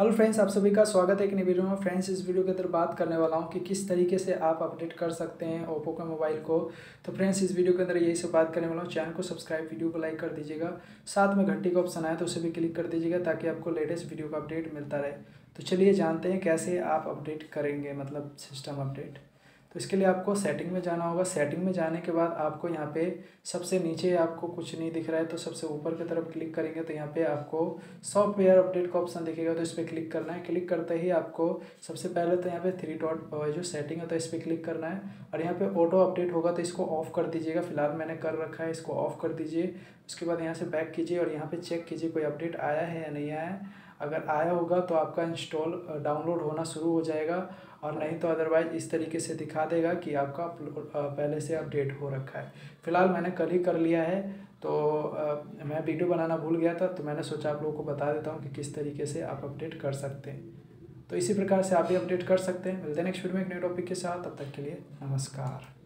Hello friends, आप सभी का स्वागत है एक नई वीडियो में। फ्रेंड्स, इस वीडियो के अंदर बात करने वाला हूं कि किस तरीके से आप अपडेट कर सकते हैं ओप्पो के मोबाइल को। तो फ्रेंड्स, इस वीडियो के अंदर यही सब बात करने वाला हूं। चैनल को सब्सक्राइब, वीडियो को लाइक कर दीजिएगा, साथ में घंटी का ऑप्शन आया तो उसे भी क्लिक कर दीजिएगा ताकि आपको लेटेस्ट वीडियो का अपडेट मिलता रहे। तो चलिए जानते हैं कैसे आप अपडेट करेंगे, मतलब सिस्टम अपडेट। तो इसके लिए आपको सेटिंग में जाना होगा। सेटिंग में जाने के बाद आपको यहाँ पे सबसे नीचे आपको कुछ नहीं दिख रहा है तो सबसे ऊपर की तरफ क्लिक करेंगे तो यहाँ पे आपको सॉफ्टवेयर अपडेट का ऑप्शन दिखेगा। तो इस पर क्लिक करना है। क्लिक करते ही आपको सबसे पहले तो यहाँ पे थ्री डॉट जो सेटिंग है तो इस पर क्लिक करना है और यहाँ पे ऑटो अपडेट होगा तो इसको ऑफ कर दीजिएगा। फिलहाल मैंने कर रखा है, इसको ऑफ कर दीजिए। उसके बाद यहाँ से बैक कीजिए और यहाँ पर चेक कीजिए कोई अपडेट आया है या नहीं आया। अगर आया होगा तो आपका इंस्टॉल डाउनलोड होना शुरू हो जाएगा और नहीं तो अदरवाइज इस तरीके से दिखा देगा कि आपका पहले से अपडेट हो रखा है। फ़िलहाल मैंने कल ही कर लिया है तो मैं वीडियो बनाना भूल गया था तो मैंने सोचा आप लोगों को बता देता हूँ कि किस तरीके से आप अपडेट कर सकते हैं। तो इसी प्रकार से आप भी अपडेट कर सकते हैं। मिलते हैं नेक्स्ट वीडियो में एक नए टॉपिक के साथ। तब तक के लिए नमस्कार।